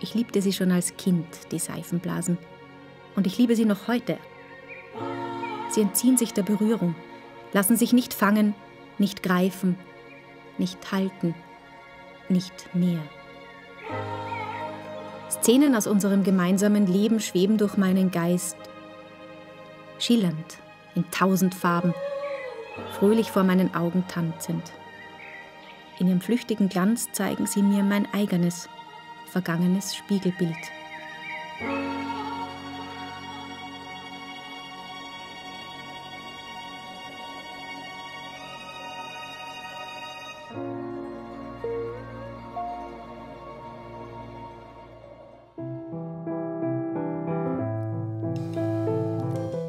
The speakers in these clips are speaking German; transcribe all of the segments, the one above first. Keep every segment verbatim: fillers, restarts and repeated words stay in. Ich liebte sie schon als Kind, die Seifenblasen. Und ich liebe sie noch heute. Sie entziehen sich der Berührung, lassen sich nicht fangen, nicht greifen, nicht halten, nicht mehr. Szenen aus unserem gemeinsamen Leben schweben durch meinen Geist. Schillernd, in tausend Farben, fröhlich vor meinen Augen tanzend. In ihrem flüchtigen Glanz zeigen sie mir mein eigenes, vergangenes Spiegelbild.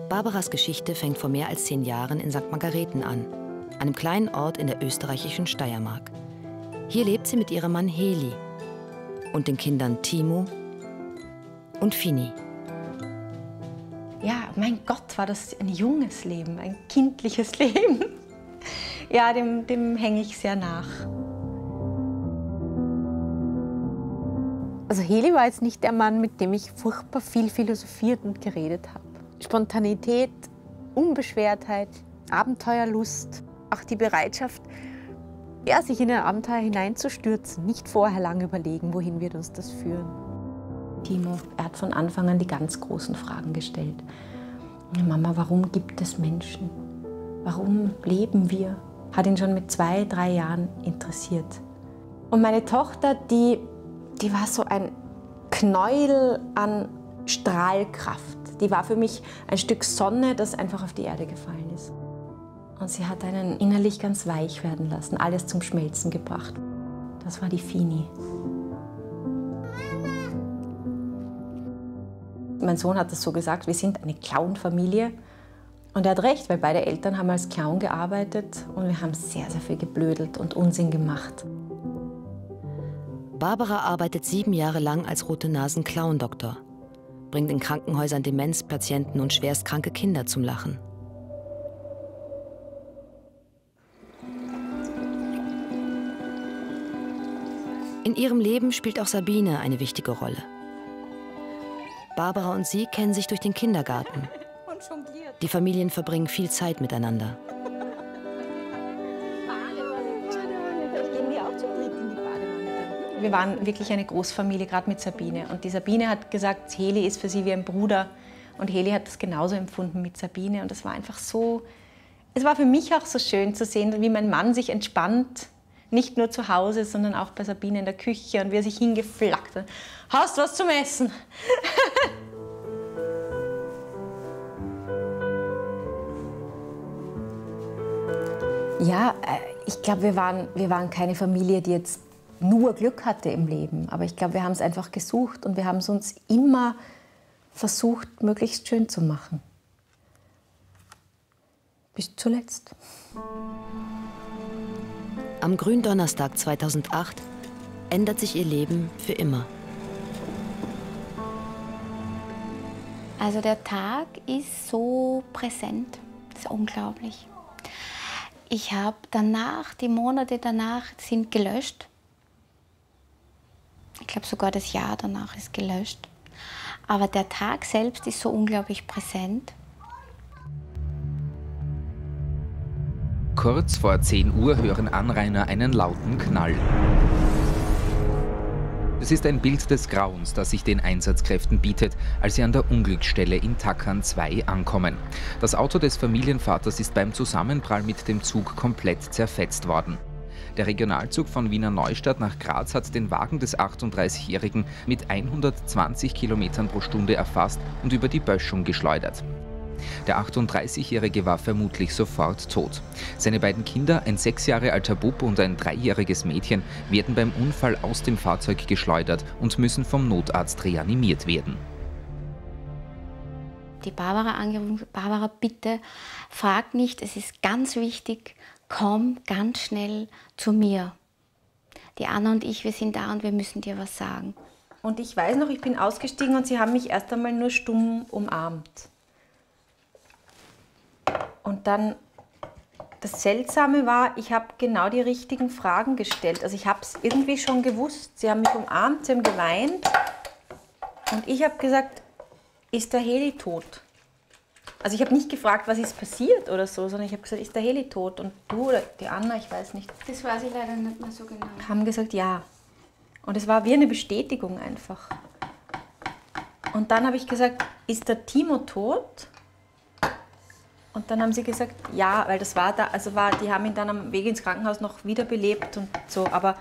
Barbaras Geschichte fängt vor mehr als zehn Jahren in Sankt Margareten an, einem kleinen Ort in der österreichischen Steiermark. Hier lebt sie mit ihrem Mann Heli und den Kindern Thimo und Fini. Ja, mein Gott, war das ein junges Leben, ein kindliches Leben. Ja, dem, dem hänge ich sehr nach. Also Heli war jetzt nicht der Mann, mit dem ich furchtbar viel philosophiert und geredet habe. Spontanität, Unbeschwertheit, Abenteuerlust, auch die Bereitschaft, ja, sich in ein Abenteuer hineinzustürzen, nicht vorher lang überlegen, wohin wird uns das führen. Thimo, er hat von Anfang an die ganz großen Fragen gestellt. Mama, warum gibt es Menschen? Warum leben wir? Hat ihn schon mit zwei, drei Jahren interessiert. Und meine Tochter, die, die war so ein Knäuel an Strahlkraft. Die war für mich ein Stück Sonne, das einfach auf die Erde gefallen ist. Und sie hat einen innerlich ganz weich werden lassen, alles zum Schmelzen gebracht. Das war die Fini. Mein Sohn hat das so gesagt, wir sind eine Clown-Familie. Und er hat recht, weil beide Eltern haben als Clown gearbeitet und wir haben sehr, sehr viel geblödelt und Unsinn gemacht. Barbara arbeitet sieben Jahre lang als Rote-Nasen-Clown-Doktor. Bringt in Krankenhäusern Demenzpatienten und schwerstkranke Kinder zum Lachen. In ihrem Leben spielt auch Sabine eine wichtige Rolle. Barbara und sie kennen sich durch den Kindergarten. Die Familien verbringen viel Zeit miteinander. Wir waren wirklich eine Großfamilie, gerade mit Sabine. Und die Sabine hat gesagt, Heli ist für sie wie ein Bruder. Und Heli hat das genauso empfunden mit Sabine. Und das war einfach so, es war für mich auch so schön zu sehen, wie mein Mann sich entspannt. Nicht nur zu Hause, sondern auch bei Sabine in der Küche. Und wie er sich hingeflackt hat. Hast du was zum Essen? Ja, ich glaube, wir waren, wir waren keine Familie, die jetzt nur Glück hatte im Leben. Aber ich glaube, wir haben es einfach gesucht und wir haben es uns immer versucht, möglichst schön zu machen. Bis zuletzt. Am Gründonnerstag zweitausendacht ändert sich ihr Leben für immer. Also der Tag ist so präsent, das ist unglaublich. Ich habe danach, die Monate danach sind gelöscht. Ich glaube, sogar das Jahr danach ist gelöscht. Aber der Tag selbst ist so unglaublich präsent. Kurz vor zehn Uhr hören Anrainer einen lauten Knall. Es ist ein Bild des Grauens, das sich den Einsatzkräften bietet, als sie an der Unglücksstelle in Tackern zwei ankommen. Das Auto des Familienvaters ist beim Zusammenprall mit dem Zug komplett zerfetzt worden. Der Regionalzug von Wiener Neustadt nach Graz hat den Wagen des achtunddreißigjährigen mit hundertzwanzig Kilometern pro Stunde erfasst und über die Böschung geschleudert. Der achtunddreißigjährige war vermutlich sofort tot. Seine beiden Kinder, ein sechs Jahre alter Bub und ein dreijähriges Mädchen, werden beim Unfall aus dem Fahrzeug geschleudert und müssen vom Notarzt reanimiert werden. Die Barbara angerufen, Barbara, bitte frag nicht, es ist ganz wichtig. Komm ganz schnell zu mir. Die Anna und ich, wir sind da und wir müssen dir was sagen. Und ich weiß noch, ich bin ausgestiegen und sie haben mich erst einmal nur stumm umarmt. Und dann, das Seltsame war, ich habe genau die richtigen Fragen gestellt. Also ich habe es irgendwie schon gewusst. Sie haben mich umarmt, sie haben geweint Und ich habe gesagt, ist der Heli tot? Also ich habe nicht gefragt, was ist passiert oder so, sondern ich habe gesagt, ist der Heli tot? Und du oder die Anna, ich weiß nicht. Das weiß ich leider nicht mehr so genau. Haben gesagt, ja. Und es war wie eine Bestätigung einfach. Und dann habe ich gesagt, ist der Thimo tot? Und dann haben sie gesagt, ja, weil das war da, also war, die haben ihn dann am Weg ins Krankenhaus noch wiederbelebt und so. Aber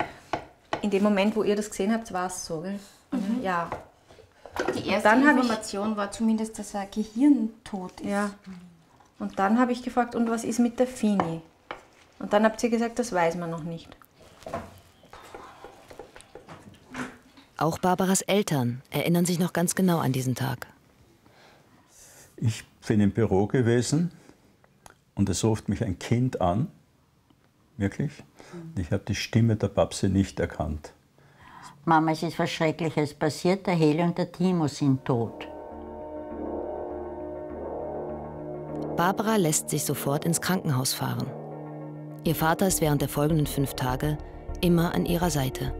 in dem Moment, wo ihr das gesehen habt, war es so, gell? Mhm. Ja. Die erste Information ich, war zumindest, dass er gehirntot ist. Ja. Und dann habe ich gefragt, und was ist mit der Fini? Und dann habt ihr gesagt, das weiß man noch nicht. Auch Barbaras Eltern erinnern sich noch ganz genau an diesen Tag. Ich bin im Büro gewesen und es ruft mich ein Kind an. Wirklich? Ich habe die Stimme der Babsi nicht erkannt. Mama, es ist was Schreckliches passiert. Der Heli und der Thimo sind tot. Barbara lässt sich sofort ins Krankenhaus fahren. Ihr Vater ist während der folgenden fünf Tage immer an ihrer Seite.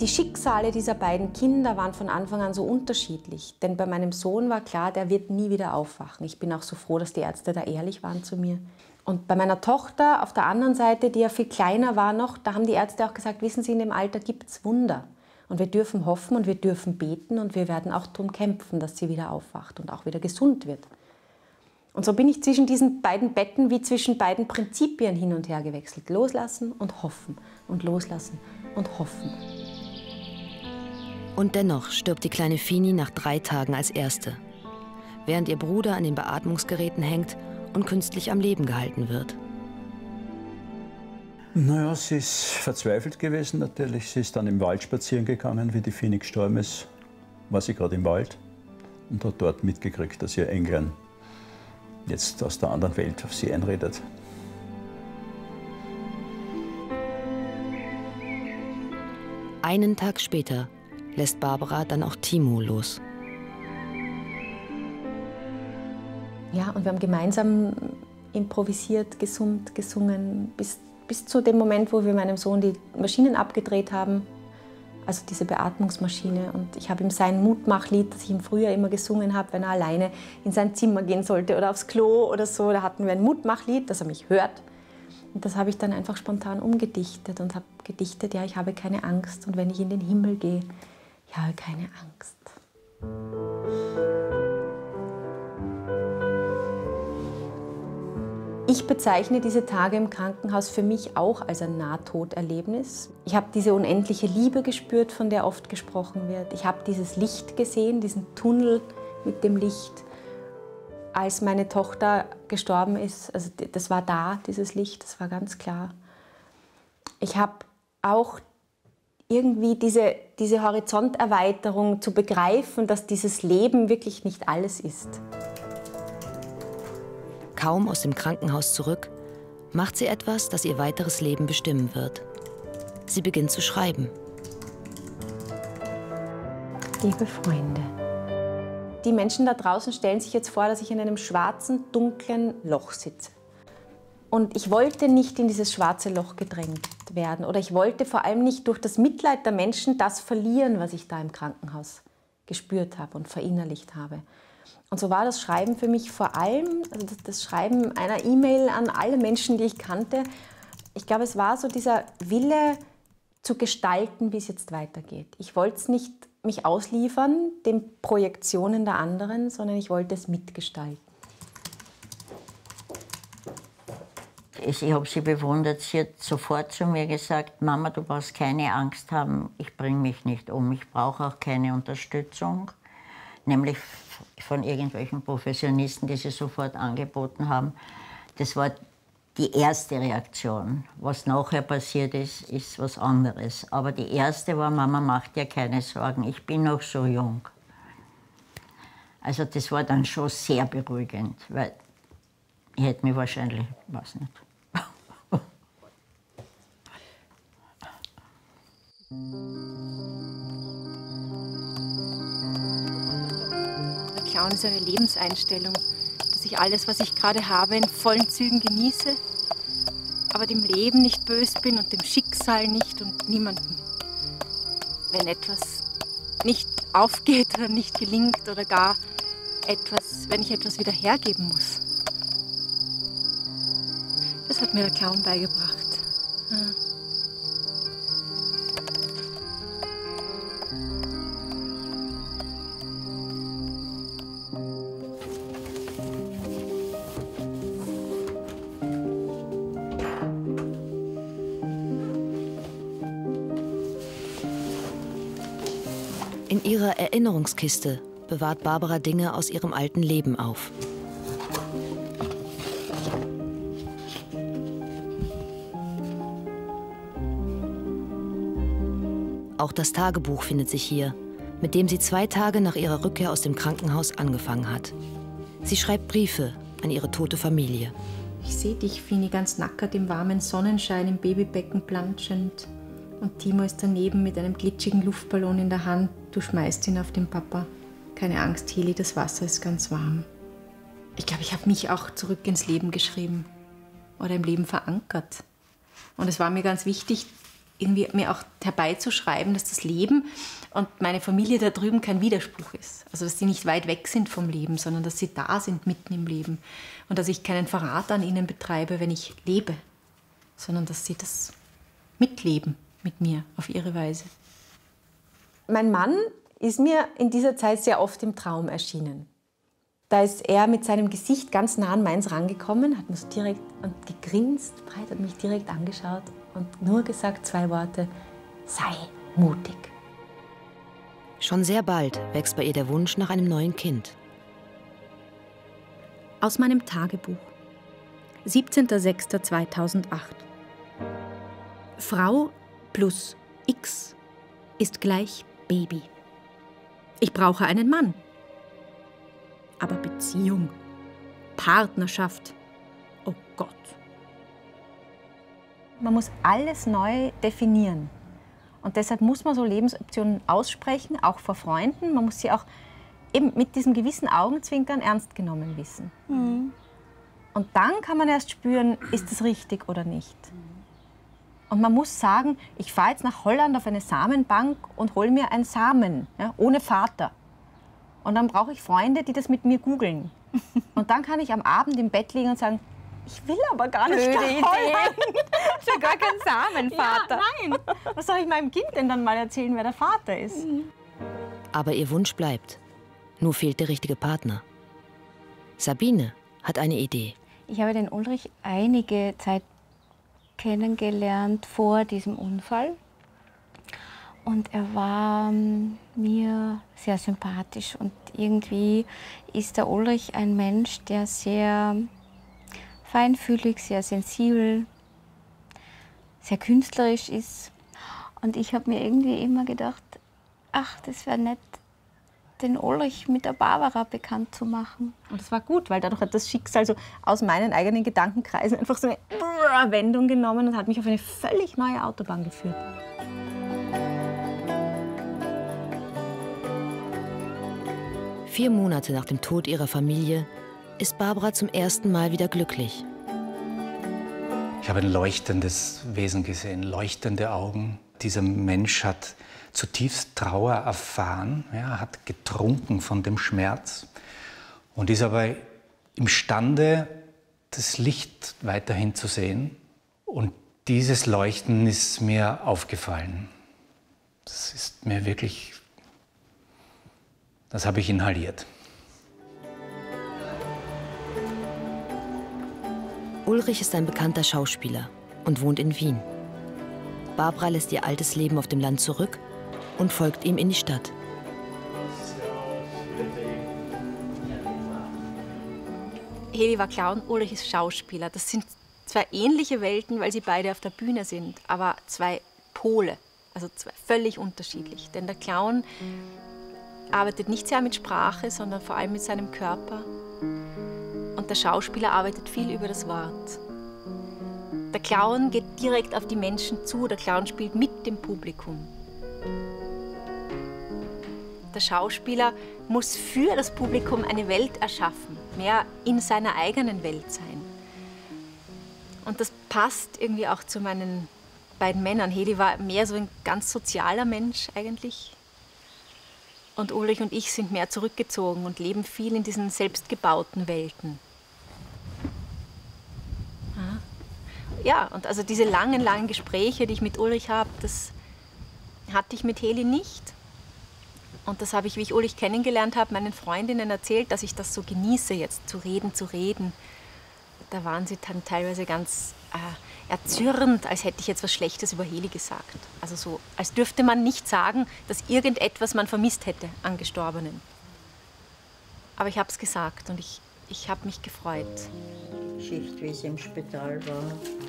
Die Schicksale dieser beiden Kinder waren von Anfang an so unterschiedlich. Denn bei meinem Sohn war klar, der wird nie wieder aufwachen. Ich bin auch so froh, dass die Ärzte da ehrlich waren zu mir. Und bei meiner Tochter auf der anderen Seite, die ja viel kleiner war noch, da haben die Ärzte auch gesagt, wissen Sie, in dem Alter gibt es Wunder. Und wir dürfen hoffen und wir dürfen beten und wir werden auch darum kämpfen, dass sie wieder aufwacht und auch wieder gesund wird. Und so bin ich zwischen diesen beiden Betten wie zwischen beiden Prinzipien hin und her gewechselt. Loslassen und hoffen und loslassen und hoffen. Und dennoch stirbt die kleine Fini nach drei Tagen als Erste, während ihr Bruder an den Beatmungsgeräten hängt und künstlich am Leben gehalten wird. Naja, sie ist verzweifelt gewesen natürlich. Sie ist dann im Wald spazieren gegangen, wie die Fini gestorben ist. War sie gerade im Wald und hat dort mitgekriegt, dass ihr Enkelin jetzt aus der anderen Welt auf sie einredet. Einen Tag später lässt Barbara dann auch Thimo los. Ja, und wir haben gemeinsam improvisiert, gesummt, gesungen, bis, bis zu dem Moment, wo wir meinem Sohn die Maschinen abgedreht haben, also diese Beatmungsmaschine. Und ich habe ihm sein Mutmachlied, das ich ihm früher immer gesungen habe, wenn er alleine in sein Zimmer gehen sollte oder aufs Klo oder so, da hatten wir ein Mutmachlied, dass er mich hört. Und das habe ich dann einfach spontan umgedichtet und habe gedichtet, ja, ich habe keine Angst und wenn ich in den Himmel gehe, ich habe keine Angst. Ich bezeichne diese Tage im Krankenhaus für mich auch als ein Nahtoderlebnis. Ich habe diese unendliche Liebe gespürt, von der oft gesprochen wird. Ich habe dieses Licht gesehen, diesen Tunnel mit dem Licht. Als meine Tochter gestorben ist, also das war da, dieses Licht, das war ganz klar. Ich habe auch irgendwie diese, diese Horizonterweiterung zu begreifen, dass dieses Leben wirklich nicht alles ist. Kaum aus dem Krankenhaus zurück, macht sie etwas, das ihr weiteres Leben bestimmen wird. Sie beginnt zu schreiben. Liebe Freunde. Die Menschen da draußen stellen sich jetzt vor, dass ich in einem schwarzen, dunklen Loch sitze. Und ich wollte nicht in dieses schwarze Loch gedrängt werden. Oder ich wollte vor allem nicht durch das Mitleid der Menschen das verlieren, was ich da im Krankenhaus gespürt habe und verinnerlicht habe. Und so war das Schreiben für mich vor allem, also das Schreiben einer E-Mail an alle Menschen, die ich kannte, ich glaube, es war so dieser Wille zu gestalten, wie es jetzt weitergeht. Ich wollte es nicht mich ausliefern, den Projektionen der anderen, sondern ich wollte es mitgestalten. Ich habe sie bewundert, sie hat sofort zu mir gesagt, Mama, du brauchst keine Angst haben, ich bringe mich nicht um, ich brauche auch keine Unterstützung, nämlich von irgendwelchen Professionisten, die sie sofort angeboten haben. Das war die erste Reaktion. Was nachher passiert ist, ist was anderes. Aber die erste war, Mama, mach dir keine Sorgen, ich bin noch so jung. Also das war dann schon sehr beruhigend, weil ich hätte mich wahrscheinlich, weiß nicht. Klauen ist eine Lebenseinstellung, dass ich alles, was ich gerade habe, in vollen Zügen genieße, aber dem Leben nicht böse bin und dem Schicksal nicht und niemandem. wenn etwas nicht aufgeht oder nicht gelingt oder gar etwas, wenn ich etwas wieder hergeben muss. Das hat mir der Clown beigebracht. Ja. In ihrer Erinnerungskiste bewahrt Barbara Dinge aus ihrem alten Leben auf. Auch das Tagebuch findet sich hier, mit dem sie zwei Tage nach ihrer Rückkehr aus dem Krankenhaus angefangen hat. Sie schreibt Briefe an ihre tote Familie. Ich sehe dich, Fini, ganz nackert im warmen Sonnenschein im Babybecken planschend. Und Thimo ist daneben mit einem glitschigen Luftballon in der Hand. Du schmeißt ihn auf den Papa. Keine Angst, Heli, das Wasser ist ganz warm. Ich glaube, ich habe mich auch zurück ins Leben geschrieben oder im Leben verankert. Und es war mir ganz wichtig, irgendwie mir auch herbeizuschreiben, dass das Leben und meine Familie da drüben kein Widerspruch ist. Also, dass sie nicht weit weg sind vom Leben, sondern dass sie da sind, mitten im Leben. Und dass ich keinen Verrat an ihnen betreibe, wenn ich lebe, sondern dass sie das mitleben mit mir auf ihre Weise. Mein Mann ist mir in dieser Zeit sehr oft im Traum erschienen. Da ist er mit seinem Gesicht ganz nah an meins rangekommen, hat mir so direkt und gegrinst, breit, hat mich direkt angeschaut und nur gesagt zwei Worte: sei mutig. Schon sehr bald wächst bei ihr der Wunsch nach einem neuen Kind. Aus meinem Tagebuch, siebzehnter sechster zweitausendacht. Frau plus X ist gleich Baby. Ich brauche einen Mann. Aber Beziehung, Partnerschaft, oh Gott. Man muss alles neu definieren. Und deshalb muss man so Lebensoptionen aussprechen, auch vor Freunden. Man muss sie auch eben mit diesem gewissen Augenzwinkern ernst genommen wissen. Mhm. Und dann kann man erst spüren, ist es richtig oder nicht. Und man muss sagen, ich fahre jetzt nach Holland auf eine Samenbank und hole mir einen Samen, ja, ohne Vater. Und dann brauche ich Freunde, die das mit mir googeln. Und dann kann ich am Abend im Bett liegen und sagen, ich will aber gar nicht nach Holland. Ich will gar keinen Samenvater. Ja, nein. Was soll ich meinem Kind denn dann mal erzählen, wer der Vater ist? Aber ihr Wunsch bleibt. Nur fehlt der richtige Partner. Sabine hat eine Idee. Ich habe den Ulrich einige Zeit kennengelernt vor diesem Unfall. Und er war mir sehr sympathisch. Und irgendwie ist der Ulrich ein Mensch, der sehr feinfühlig, sehr sensibel, sehr künstlerisch ist. Und ich habe mir irgendwie immer gedacht, ach, das wäre nett, den Ulrich mit der Barbara bekannt zu machen. Und das war gut, weil dadurch hat das Schicksal so aus meinen eigenen Gedankenkreisen einfach so eine Wendung genommen und hat mich auf eine völlig neue Autobahn geführt. Vier Monate nach dem Tod ihrer Familie ist Barbara zum ersten Mal wieder glücklich. Ich habe ein leuchtendes Wesen gesehen, leuchtende Augen. Dieser Mensch hat zutiefst Trauer erfahren, ja, hat getrunken von dem Schmerz und ist aber imstande, das Licht weiterhin zu sehen. Und dieses Leuchten ist mir aufgefallen. Das ist mir wirklich, das habe ich inhaliert. Ulrich ist ein bekannter Schauspieler und wohnt in Wien. Barbara lässt ihr altes Leben auf dem Land zurück und folgt ihm in die Stadt. Heli war Clown, Ulrich ist Schauspieler. Das sind zwei ähnliche Welten, weil sie beide auf der Bühne sind, aber zwei Pole, also zwei völlig unterschiedlich. Denn der Clown arbeitet nicht sehr mit Sprache, sondern vor allem mit seinem Körper. Und der Schauspieler arbeitet viel über das Wort. Der Clown geht direkt auf die Menschen zu, der Clown spielt mit dem Publikum. Der Schauspieler muss für das Publikum eine Welt erschaffen, mehr in seiner eigenen Welt sein. Und das passt irgendwie auch zu meinen bei den Männern. Heli war mehr so ein ganz sozialer Mensch eigentlich. Und Ulrich und ich sind mehr zurückgezogen und leben viel in diesen selbstgebauten Welten. Ja, und also diese langen, langen Gespräche, die ich mit Ulrich habe, das hatte ich mit Heli nicht. Und das habe ich, wie ich Ulrich kennengelernt habe, meinen Freundinnen erzählt, dass ich das so genieße, jetzt zu reden, zu reden. Da waren sie dann teilweise ganz äh, erzürnt, als hätte ich jetzt was Schlechtes über Heli gesagt. Also so, als dürfte man nicht sagen, dass irgendetwas man vermisst hätte an Gestorbenen. Aber ich habe es gesagt und ich, ich habe mich gefreut. Schicht, wie ich im Spital war.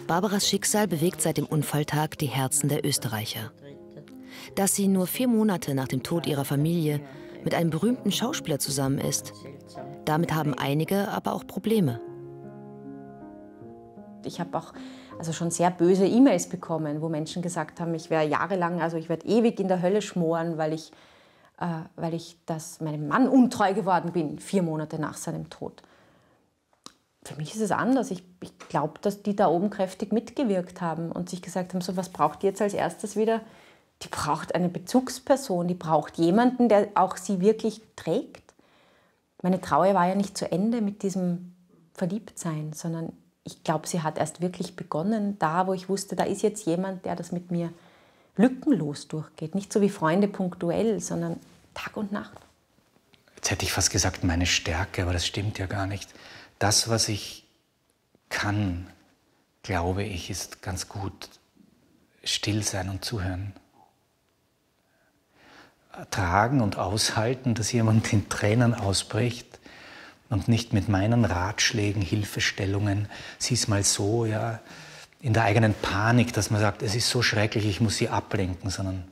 Barbaras Schicksal bewegt seit dem Unfalltag die Herzen der Österreicher. Dass sie nur vier Monate nach dem Tod ihrer Familie mit einem berühmten Schauspieler zusammen ist, damit haben einige aber auch Probleme. Ich habe auch also schon sehr böse E-Mails bekommen, wo Menschen gesagt haben, ich wäre jahrelang, also ich werde ewig in der Hölle schmoren, weil ich, äh, weil ich das, meinem Mann untreu geworden bin, vier Monate nach seinem Tod. Für mich ist es anders. Ich, ich glaube, dass die da oben kräftig mitgewirkt haben und sich gesagt haben, so was braucht ihr jetzt als erstes wieder? Die braucht eine Bezugsperson, die braucht jemanden, der auch sie wirklich trägt. Meine Trauer war ja nicht zu Ende mit diesem Verliebtsein, sondern ich glaube, sie hat erst wirklich begonnen, da wo ich wusste, da ist jetzt jemand, der das mit mir lückenlos durchgeht. Nicht so wie Freunde punktuell, sondern Tag und Nacht. Jetzt hätte ich fast gesagt, meine Stärke, aber das stimmt ja gar nicht. Das, was ich kann, glaube ich, ist ganz gut still sein und zuhören. Ertragen und aushalten, dass jemand in Tränen ausbricht und nicht mit meinen Ratschlägen, Hilfestellungen, sieh's mal so, ja, in der eigenen Panik, dass man sagt, es ist so schrecklich, ich muss sie ablenken, sondern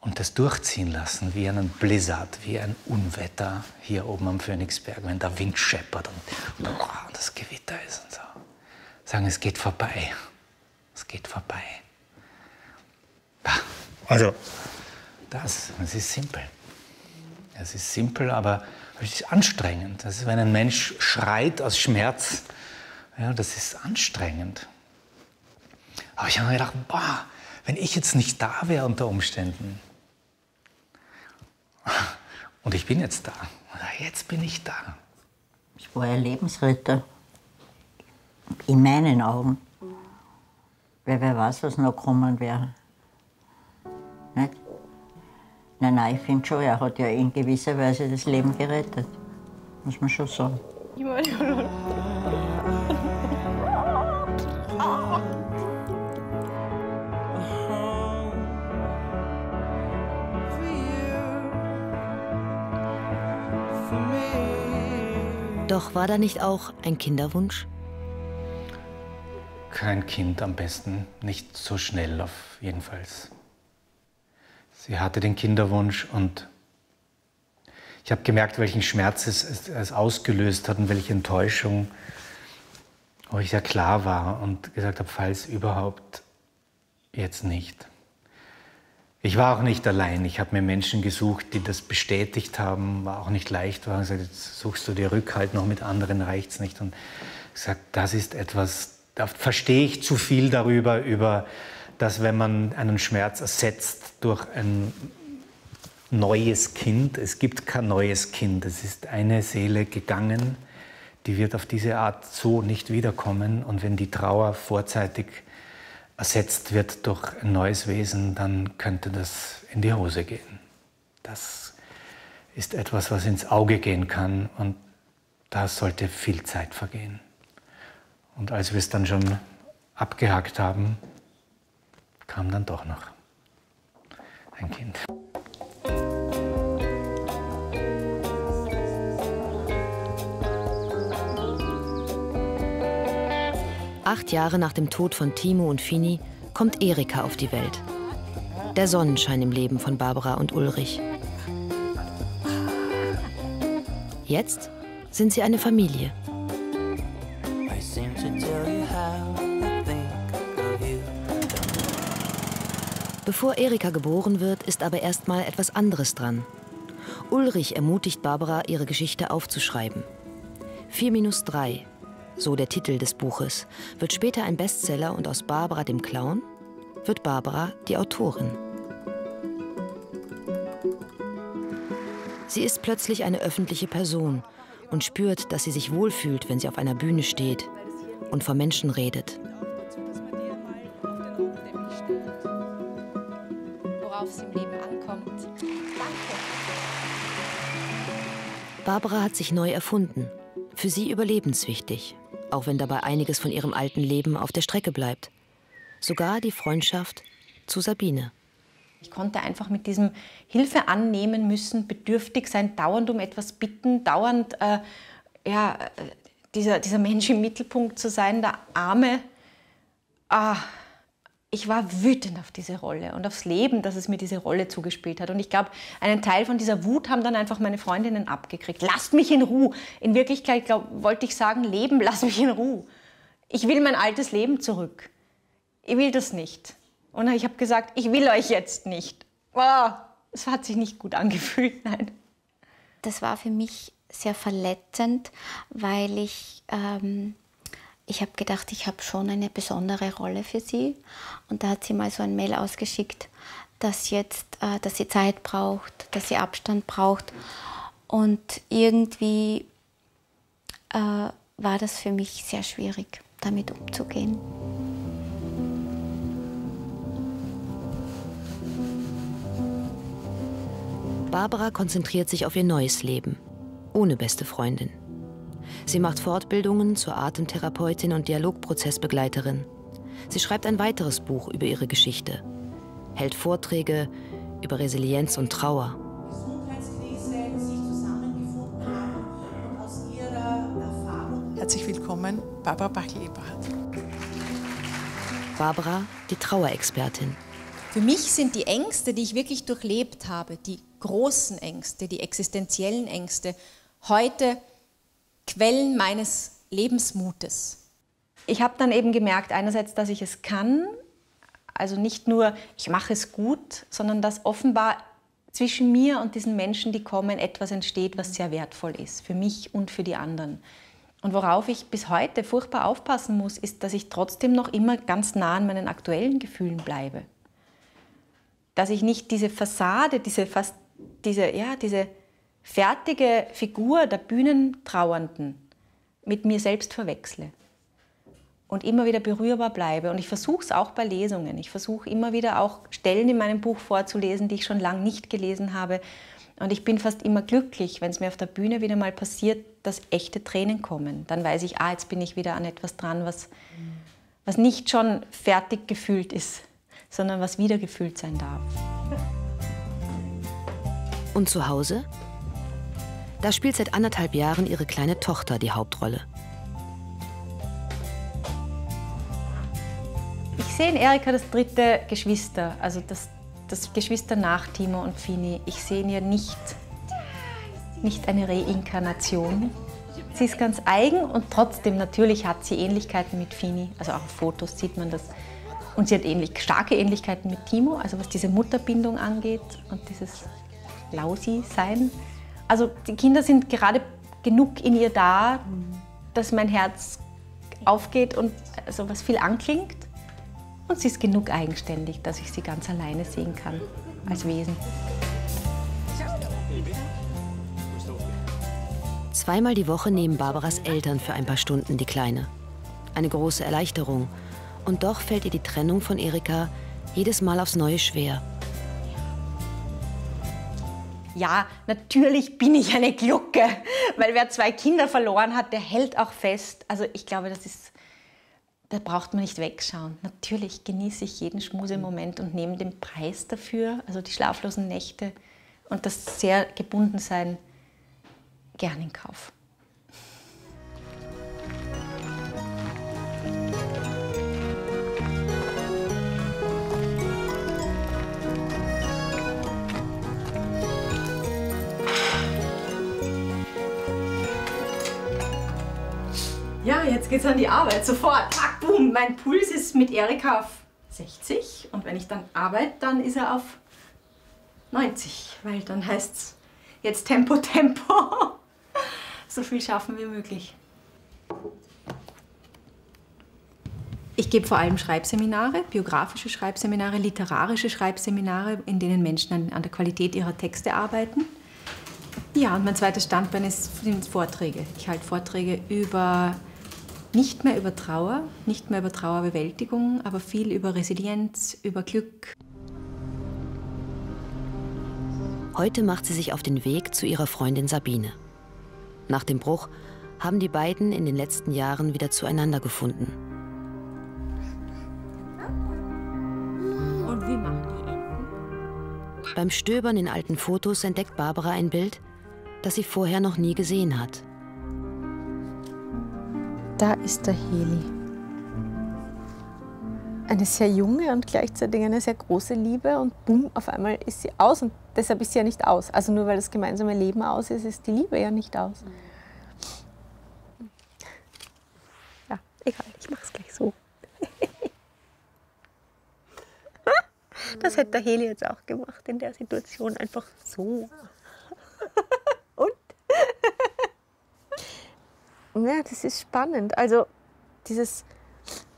und das durchziehen lassen wie einen Blizzard, wie ein Unwetter hier oben am Phoenixberg, wenn der Wind scheppert und, und das Gewitter ist und so. Sagen, es geht vorbei, es geht vorbei. Bah. Also, das, es ist simpel. Es ist simpel, aber es ist anstrengend. Das ist, wenn ein Mensch schreit aus Schmerz, ja, das ist anstrengend. Aber ich habe mir gedacht, boah, wenn ich jetzt nicht da wäre unter Umständen, und ich bin jetzt da, jetzt bin ich da. Ich war ein Lebensretter, in meinen Augen, weil wer weiß, was noch kommen wäre. Nicht? Nein, nein, ich finde schon, er hat ja in gewisser Weise das Leben gerettet. Muss man schon sagen. Doch war da nicht auch ein Kinderwunsch? Kein Kind am besten, nicht so schnell auf jeden Fall. Sie hatte den Kinderwunsch und ich habe gemerkt, welchen Schmerz es, es ausgelöst hat und welche Enttäuschung, wo ich sehr klar war und gesagt habe, falls überhaupt, jetzt nicht. Ich war auch nicht allein, ich habe mir Menschen gesucht, die das bestätigt haben, war auch nicht leicht, war gesagt, jetzt suchst du dir Rückhalt, noch mit anderen reicht's nicht. Und ich sage, das ist etwas, da verstehe ich zu viel darüber, über dass wenn man einen Schmerz ersetzt durch ein neues Kind, es gibt kein neues Kind, es ist eine Seele gegangen, die wird auf diese Art so nicht wiederkommen. Und wenn die Trauer vorzeitig ersetzt wird durch ein neues Wesen, dann könnte das in die Hose gehen. Das ist etwas, was ins Auge gehen kann und da sollte viel Zeit vergehen. Und als wir es dann schon abgehakt haben, kam dann doch noch ein Kind. Acht Jahre nach dem Tod von Thimo und Fini kommt Erika auf die Welt. Der Sonnenschein im Leben von Barbara und Ulrich. Jetzt sind sie eine Familie. Bevor Erika geboren wird, ist aber erstmal etwas anderes dran. Ulrich ermutigt Barbara, ihre Geschichte aufzuschreiben. vier minus drei, so der Titel des Buches, wird später ein Bestseller und aus Barbara, dem Clown, wird Barbara die Autorin. Sie ist plötzlich eine öffentliche Person und spürt, dass sie sich wohlfühlt, wenn sie auf einer Bühne steht und vor Menschen redet. Worauf es im Leben ankommt. Danke. Barbara hat sich neu erfunden. Für sie überlebenswichtig, auch wenn dabei einiges von ihrem alten Leben auf der Strecke bleibt. Sogar die Freundschaft zu Sabine. Ich konnte einfach mit diesem Hilfe annehmen müssen, bedürftig sein, dauernd um etwas bitten, dauernd äh, ja, dieser, dieser Mensch im Mittelpunkt zu sein, der Arme. Ah, ich war wütend auf diese Rolle und aufs Leben, dass es mir diese Rolle zugespielt hat. Und ich glaube, einen Teil von dieser Wut haben dann einfach meine Freundinnen abgekriegt. Lasst mich in Ruhe. In Wirklichkeit glaub, wollte ich sagen, Leben, lass mich in Ruhe. Ich will mein altes Leben zurück. Ich will das nicht. Und ich habe gesagt, ich will euch jetzt nicht. Oh, es hat sich nicht gut angefühlt, nein. Das war für mich sehr verletzend, weil ich, ähm, ich habe gedacht, ich habe schon eine besondere Rolle für sie. Und da hat sie mal so ein Mail ausgeschickt, dass, jetzt, äh, dass sie Zeit braucht, dass sie Abstand braucht. Und irgendwie äh, war das für mich sehr schwierig, damit umzugehen. Barbara konzentriert sich auf ihr neues Leben, ohne beste Freundin. Sie macht Fortbildungen zur Atemtherapeutin und Dialogprozessbegleiterin. Sie schreibt ein weiteres Buch über ihre Geschichte, hält Vorträge über Resilienz und Trauer. Herzlich willkommen, Barbara Pachl-Eberhart. Barbara, die Trauerexpertin. Für mich sind die Ängste, die ich wirklich durchlebt habe, die großen Ängste, die existenziellen Ängste, heute Quellen meines Lebensmutes. Ich habe dann eben gemerkt, einerseits, dass ich es kann, also nicht nur, ich mache es gut, sondern dass offenbar zwischen mir und diesen Menschen, die kommen, etwas entsteht, was sehr wertvoll ist, für mich und für die anderen. Und worauf ich bis heute furchtbar aufpassen muss, ist, dass ich trotzdem noch immer ganz nah an meinen aktuellen Gefühlen bleibe. Dass ich nicht diese Fassade, diese, fast, diese, ja, diese fertige Figur der Bühnentrauernden mit mir selbst verwechsle und immer wieder berührbar bleibe. Und ich versuche es auch bei Lesungen. Ich versuche immer wieder auch Stellen in meinem Buch vorzulesen, die ich schon lange nicht gelesen habe. Und ich bin fast immer glücklich, wenn es mir auf der Bühne wieder mal passiert, dass echte Tränen kommen. Dann weiß ich, ah, jetzt bin ich wieder an etwas dran, was, was nicht schon fertig gefühlt ist, sondern was wiedergefühlt sein darf. Und zu Hause? Da spielt seit anderthalb Jahren ihre kleine Tochter die Hauptrolle. Ich sehe in Erika das dritte Geschwister, also das, das Geschwister nach Thimo und Fini. Ich sehe in ihr nicht, nicht eine Reinkarnation. Sie ist ganz eigen und trotzdem natürlich hat sie Ähnlichkeiten mit Fini. Also auch auf Fotos sieht man das. Und sie hat ähnlich, starke Ähnlichkeiten mit Thimo, also was diese Mutterbindung angeht und dieses Lausi-Sein. Also die Kinder sind gerade genug in ihr da, dass mein Herz aufgeht und also was viel anklingt. Und sie ist genug eigenständig, dass ich sie ganz alleine sehen kann als Wesen. Zweimal die Woche nehmen Barbaras Eltern für ein paar Stunden die Kleine. Eine große Erleichterung. Und doch fällt ihr die Trennung von Erika jedes Mal aufs Neue schwer. Ja, natürlich bin ich eine Glucke, weil wer zwei Kinder verloren hat, der hält auch fest. Also ich glaube, das ist, da braucht man nicht wegschauen. Natürlich genieße ich jeden Schmusemoment und nehme den Preis dafür, also die schlaflosen Nächte und das sehr Gebundensein, gern in Kauf. Ja, jetzt geht's an die Arbeit, sofort, zack, boom. Mein Puls ist mit Erika auf sechzig und wenn ich dann arbeite, dann ist er auf neunzig, weil dann heißt's jetzt Tempo, Tempo. So viel schaffen wie möglich. Ich gebe vor allem Schreibseminare, biografische Schreibseminare, literarische Schreibseminare, in denen Menschen an, an der Qualität ihrer Texte arbeiten. Ja, und mein zweites Standbein ist, sind Vorträge. Ich halte Vorträge über, nicht mehr über Trauer, nicht mehr über Trauerbewältigung, aber viel über Resilienz, über Glück. Heute macht sie sich auf den Weg zu ihrer Freundin Sabine. Nach dem Bruch haben die beiden in den letzten Jahren wieder zueinander gefunden. Und wie machen die Enten? Beim Stöbern in alten Fotos entdeckt Barbara ein Bild, das sie vorher noch nie gesehen hat. Da ist der Heli. Eine sehr junge und gleichzeitig eine sehr große Liebe, und bumm, auf einmal ist sie aus, und deshalb ist sie ja nicht aus. Also nur weil das gemeinsame Leben aus ist, ist die Liebe ja nicht aus. Ja, egal, ich mach's gleich so. Das hätte der Heli jetzt auch gemacht in der Situation, einfach so. Und? Ja, das ist spannend. Also dieses,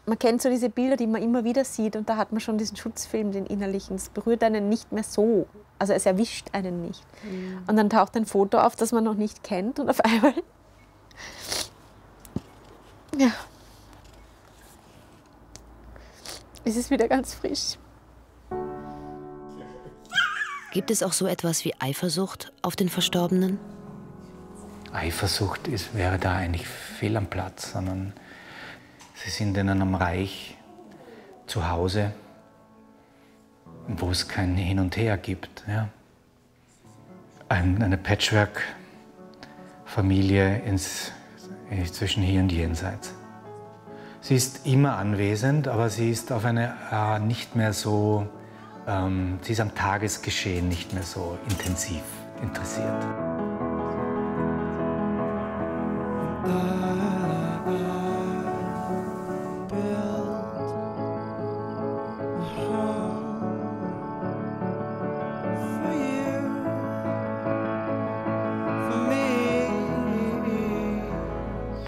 man kennt so diese Bilder, die man immer wieder sieht, und da hat man schon diesen Schutzfilm, den innerlichen. Es berührt einen nicht mehr so, also es erwischt einen nicht. Mhm. Und dann taucht ein Foto auf, das man noch nicht kennt, und auf einmal, ja, es ist wieder ganz frisch. Gibt es auch so etwas wie Eifersucht auf den Verstorbenen? Eifersucht ist, wäre da eigentlich fehl am Platz, sondern sie sind in einem Reich zu Hause, wo es kein Hin und Her gibt. Ja? Eine Patchwork-Familie ins, zwischen hier und jenseits. Sie ist immer anwesend, aber sie ist auf eine äh, nicht mehr so. Sie ist am Tagesgeschehen nicht mehr so intensiv interessiert. Also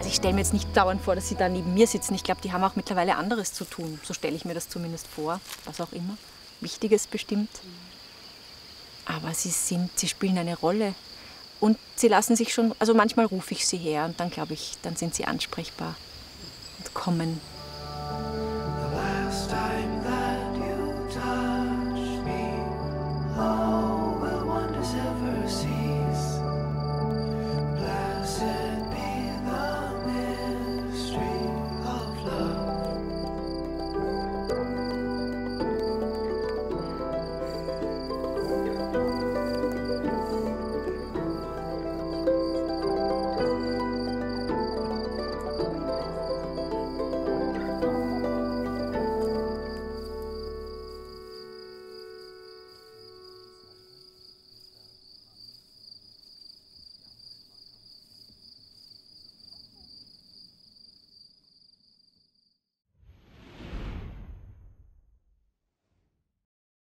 ich stelle mir jetzt nicht dauernd vor, dass sie da neben mir sitzen. Ich glaube, die haben auch mittlerweile anderes zu tun. So stelle ich mir das zumindest vor, was auch immer. Wichtiges bestimmt, aber sie sind, sie spielen eine Rolle, und sie lassen sich schon, also manchmal rufe ich sie her, und dann glaube ich, dann sind sie ansprechbar und kommen.